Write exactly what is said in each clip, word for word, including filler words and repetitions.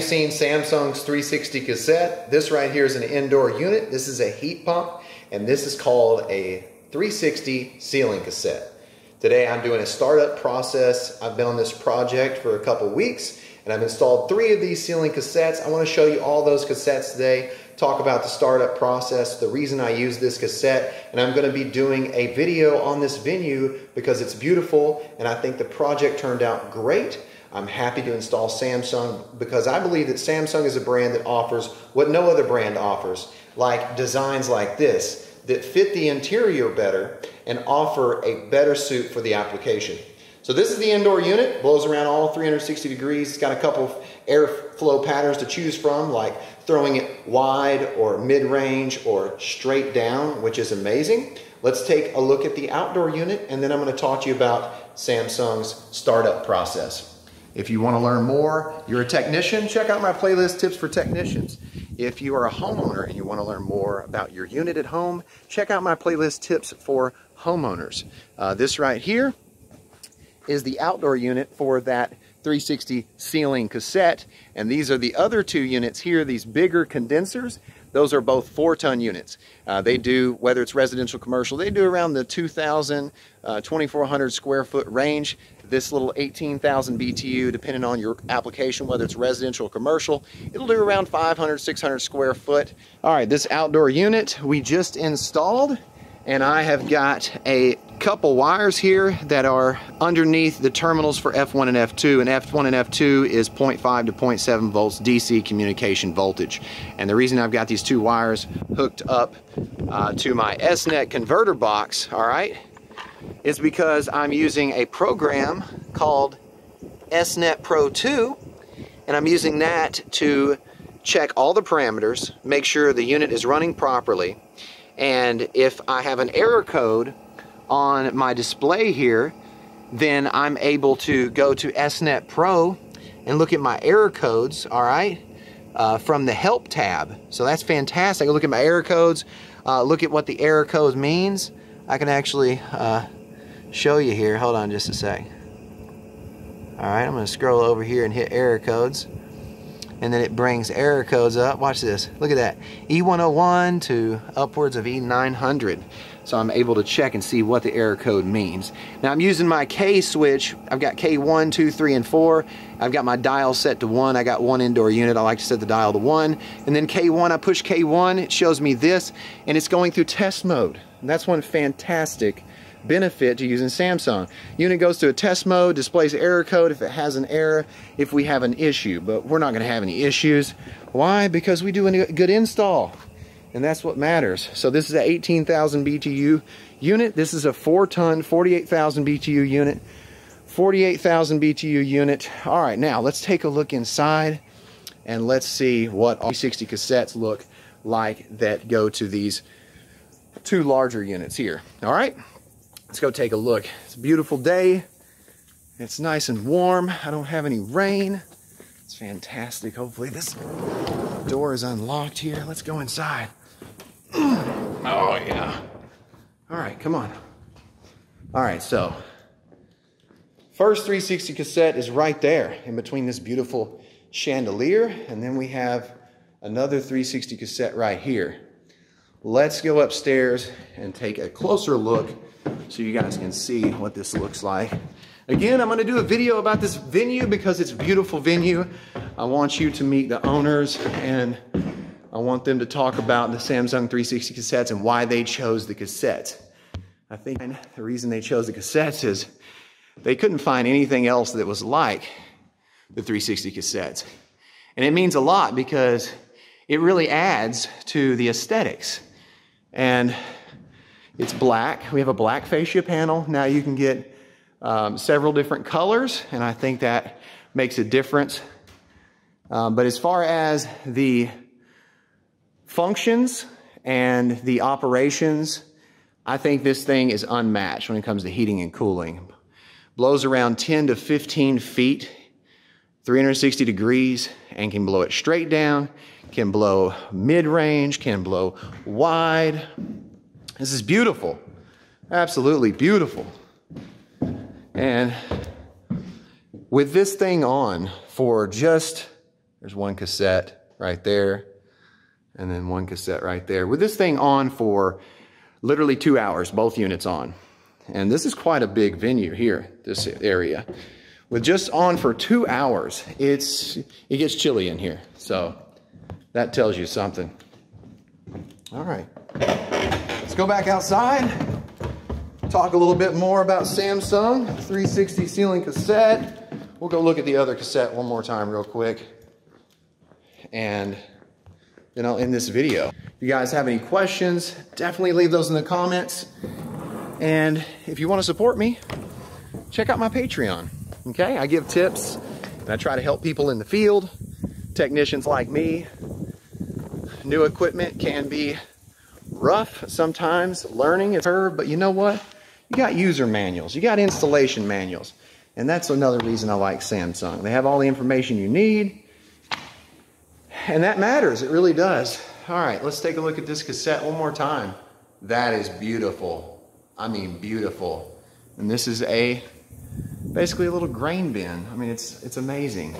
you've seen Samsung's three sixty cassette. This right here is an indoor unit. This is a heat pump, and this is called a three sixty ceiling cassette. Today I'm doing a startup process. I've been on this project for a couple weeks, and I've installed three of these ceiling cassettes. I want to show you all those cassettes today, talk about the startup process, the reason I use this cassette, and I'm going to be doing a video on this venue because it's beautiful, and I think the project turned out great. I'm happy to install Samsung because I believe that Samsung is a brand that offers what no other brand offers, like designs like this that fit the interior better and offer a better suit for the application. So this is the indoor unit, blows around all three hundred sixty degrees. It's got a couple of airflow patterns to choose from, like throwing it wide or mid-range or straight down, which is amazing. Let's take a look at the outdoor unit, and then I'm going to talk to you about Samsung's startup process. If you want to learn more, you're a technician, check out my playlist, Tips for Technicians. If you are a homeowner and you want to learn more about your unit at home, check out my playlist, Tips for Homeowners. Uh, this right here is the outdoor unit for that three sixty ceiling cassette. And these are the other two units here, these bigger condensers. Those are both four-ton units. Uh, they do, whether it's residential, commercial, they do around the two thousand, uh, twenty-four hundred square foot range. This little eighteen thousand B T U, depending on your application, whether it's residential or commercial, it'll do around five hundred, six hundred square foot. All right, this outdoor unit we just installed, and I have got a couple wires here that are underneath the terminals for F one and F two, and F one and F two is zero point five to zero point seven volts D C communication voltage. And the reason I've got these two wires hooked up uh, to my S-Net converter box, all right, is because I'm using a program called S-Net Pro two, and I'm using that to check all the parameters, make sure the unit is running properly, and if I have an error code on my display here, then I'm able to go to S-Net Pro and look at my error codes, all right, uh, from the help tab. So that's fantastic. I can look at my error codes, uh, look at what the error code means. I can actually uh, show you here. Hold on just a sec. All right, I'm gonna scroll over here and hit error codes, and then it brings error codes up. Watch this, look at that. E one oh one to upwards of E nine hundred. So I'm able to check and see what the error code means. Now I'm using my K switch. I've got K one, two, three, and four. I've got my dial set to one. I got one indoor unit. I like to set the dial to one. And then K one, I push K one, it shows me this, and it's going through test mode. And that's one fantastic benefit to using Samsung. Unit goes to a test mode, displays error code if it has an error, if we have an issue, but we're not gonna have any issues. Why? Because we do a good install, and that's what matters. So this is an eighteen thousand B T U unit. This is a four ton, forty-eight thousand B T U unit, forty-eight thousand B T U unit. All right, now let's take a look inside and let's see what all three sixty cassettes look like that go to these two larger units here. All right. Let's go take a look. It's a beautiful day. It's nice and warm. I don't have any rain. It's fantastic. Hopefully this door is unlocked here. Let's go inside. Oh yeah. All right, come on. All right, so first three sixty cassette is right there in between this beautiful chandelier, and then we have another three sixty cassette right here. Let's go upstairs and take a closer look so you guys can see what this looks like. Again, I'm gonna do a video about this venue because it's a beautiful venue. I want you to meet the owners, and I want them to talk about the Samsung three sixty cassettes and why they chose the cassettes. I think the reason they chose the cassettes is they couldn't find anything else that was like the three sixty cassettes. And it means a lot because it really adds to the aesthetics. And it's black. We have a black fascia panel. Now you can get um, several different colors, and I think that makes a difference. Um, but as far as the functions and the operations, I think this thing is unmatched when it comes to heating and cooling. Blows around ten to fifteen feet, three hundred sixty degrees, and can blow it straight down, can blow mid-range, can blow wide. This is beautiful, absolutely beautiful. And with this thing on for just There's one cassette right there, and then one cassette right there, with this thing on for literally two hours, both units on. And this is quite a big venue here, this area. With just on for two hours, it's it gets chilly in here. So that tells you something. All right, let's go back outside, talk a little bit more about Samsung three sixty ceiling cassette. We'll go look at the other cassette one more time real quick, and then I'll end this video. If you guys have any questions, definitely leave those in the comments. And if you want to support me, check out my Patreon, okay? I give tips, and I try to help people in the field, technicians like me. New equipment can be rough sometimes, learning is hard, but you know what? You got user manuals, you got installation manuals, and that's another reason I like Samsung. They have all the information you need, and that matters, it really does. All right, let's take a look at this cassette one more time. That is beautiful. I mean, beautiful. And this is a, basically a little grain bin. I mean, it's, it's amazing.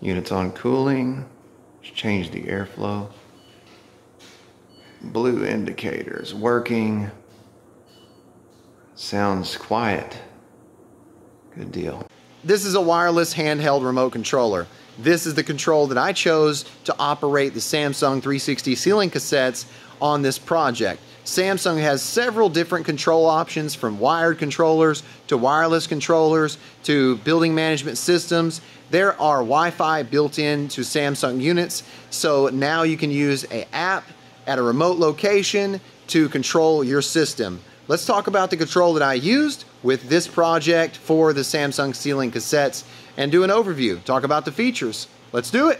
Units on cooling, let's change the airflow. Blue indicators working. Sounds quiet, good deal. This is a wireless handheld remote controller. This is the control that I chose to operate the Samsung three sixty ceiling cassettes on this project. Samsung has several different control options, from wired controllers to wireless controllers to building management systems. There are Wi-Fi built into Samsung units, so now you can use an app at a remote location to control your system. Let's talk about the control that I used with this project for the Samsung ceiling cassettes and do an overview, talk about the features. Let's do it.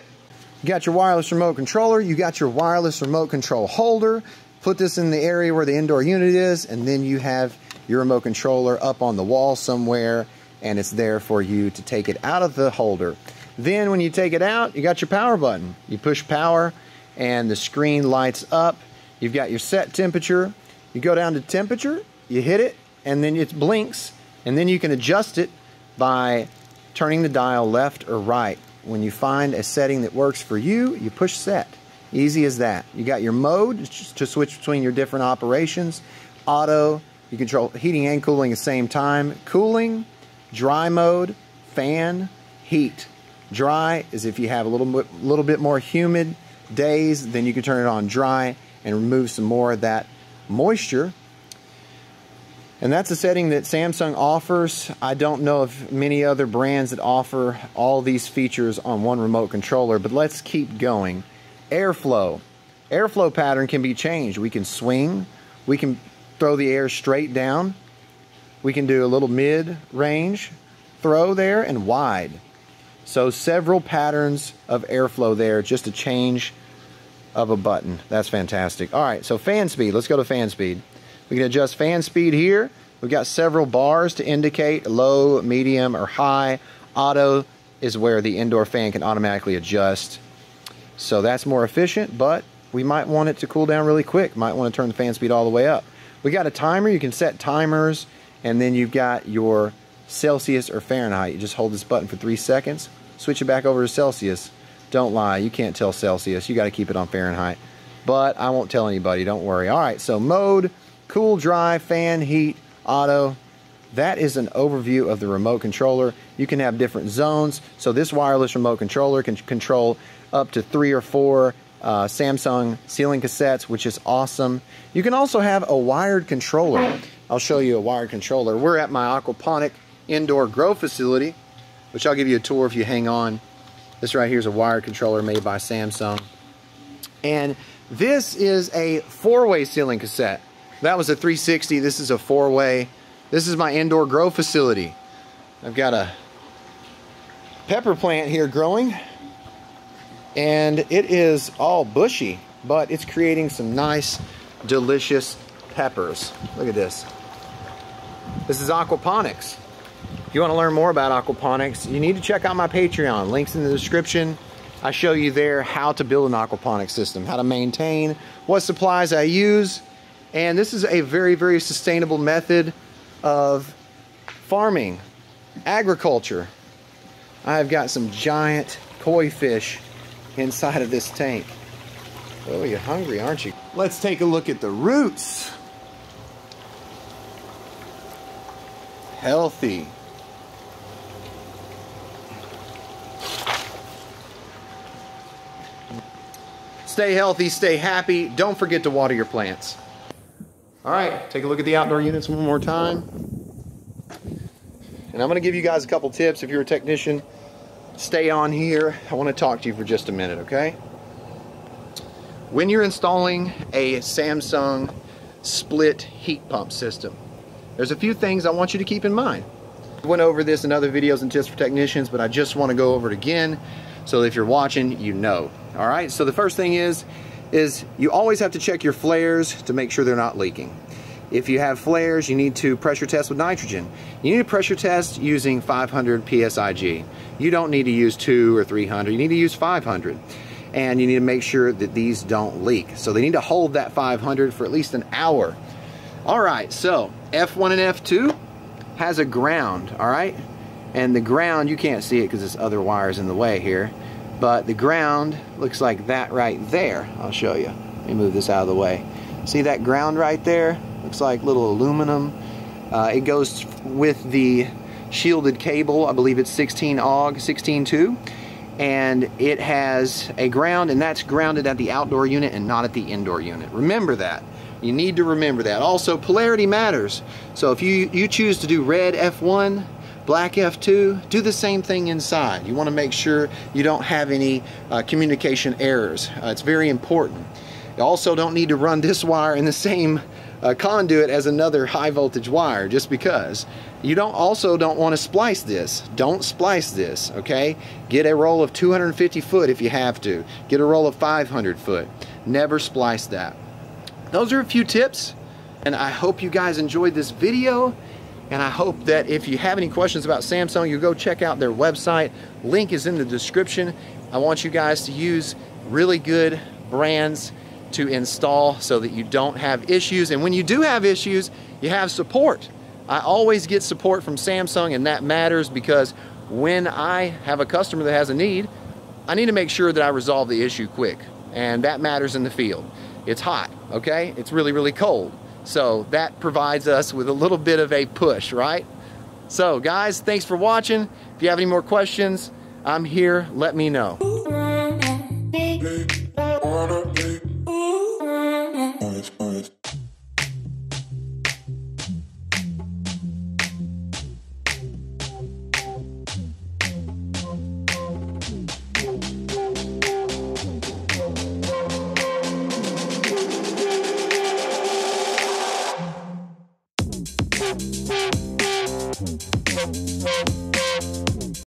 You got your wireless remote controller, you got your wireless remote control holder. Put this in the area where the indoor unit is, and then you have your remote controller up on the wall somewhere, and it's there for you to take it out of the holder. Then when you take it out, you got your power button. You push power and the screen lights up. You've got your set temperature. You go down to temperature, you hit it, and then it blinks, and then you can adjust it by turning the dial left or right. When you find a setting that works for you, you push set. Easy as that. You got your mode to switch between your different operations. Auto, you control heating and cooling at the same time. Cooling, dry mode, fan, heat. Dry is if you have a little bit, little bit more humid days, then you can turn it on dry and remove some more of that moisture. And that's a setting that Samsung offers. I don't know of many other brands that offer all these features on one remote controller, but let's keep going. Airflow. Airflow pattern can be changed. We can swing. We can throw the air straight down. We can do a little mid-range throw there and wide. So several patterns of airflow there, just a change of a button. That's fantastic. All right, so fan speed. Let's go to fan speed. We can adjust fan speed here. We've got several bars to indicate low, medium, or high. Auto is where the indoor fan can automatically adjust. So that's more efficient, but we might want it to cool down really quick. Might want to turn the fan speed all the way up. We got a timer. You can set timers, and then you've got your Celsius or Fahrenheit. You just hold this button for three seconds, switch it back over to Celsius. Don't lie, you can't tell Celsius. You got to keep it on Fahrenheit, but I won't tell anybody, don't worry. All right, so mode, cool, dry, fan, heat, auto. That is an overview of the remote controller. You can have different zones. So this wireless remote controller can control up to three or four uh, Samsung ceiling cassettes, which is awesome. You can also have a wired controller. I'll show you a wired controller. We're at my aquaponic indoor grow facility, which I'll give you a tour if you hang on. This right here is a wired controller made by Samsung. And this is a four-way ceiling cassette. That was a three sixty, this is a four-way. This is my indoor grow facility. I've got a pepper plant here growing, and it is all bushy, but it's creating some nice, delicious peppers. Look at this. This is aquaponics. If you want to learn more about aquaponics, you need to check out my Patreon. Links in the description. I show you there how to build an aquaponic system, how to maintain, what supplies I use. And this is a very, very sustainable method of farming, agriculture. I've got some giant koi fish inside of this tank. Oh, you're hungry, aren't you? Let's take a look at the roots. Healthy. Stay healthy, stay happy. Don't forget to water your plants. All right, take a look at the outdoor units one more time. And I'm gonna give you guys a couple tips. If you're a technician, stay on here. I wanna talk to you for just a minute, okay? When you're installing a Samsung split heat pump system, there's a few things I want you to keep in mind. I went over this in other videos and tips for technicians, but I just wanna go over it again. So if you're watching, you know. All right, so the first thing is, is you always have to check your flares to make sure they're not leaking. If you have flares, you need to pressure test with nitrogen. You need to pressure test using five hundred P S I G. You don't need to use two or three hundred, you need to use five hundred. And you need to make sure that these don't leak. So they need to hold that five hundred for at least an hour. All right, so F one and F two has a ground, all right? And the ground, you can't see it because there's other wires in the way here, but the ground looks like that right there. I'll show you. Let me move this out of the way. See that ground right there? Looks like little aluminum. Uh, it goes with the shielded cable. I believe it's sixteen A W G, sixteen two. And it has a ground, and that's grounded at the outdoor unit and not at the indoor unit. Remember that. You need to remember that. Also, polarity matters. So if you, you choose to do red F one, black F two, do the same thing inside. You want to make sure you don't have any uh, communication errors. Uh, it's very important. You also don't need to run this wire in the same uh, conduit as another high voltage wire just because. You don't also don't want to splice this. Don't splice this, okay? Get a roll of two hundred fifty foot if you have to. Get a roll of five hundred foot. Never splice that. Those are a few tips, and I hope you guys enjoyed this video. And I hope that if you have any questions about Samsung, you go check out their website. Link is in the description. I want you guys to use really good brands to install so that you don't have issues. And when you do have issues, you have support. I always get support from Samsung, and that matters because when I have a customer that has a need, I need to make sure that I resolve the issue quick. And that matters in the field. It's hot, okay? It's really, really cold. So that provides us with a little bit of a push, right? So guys, thanks for watching. If you have any more questions, I'm here, let me know. We'll be right back.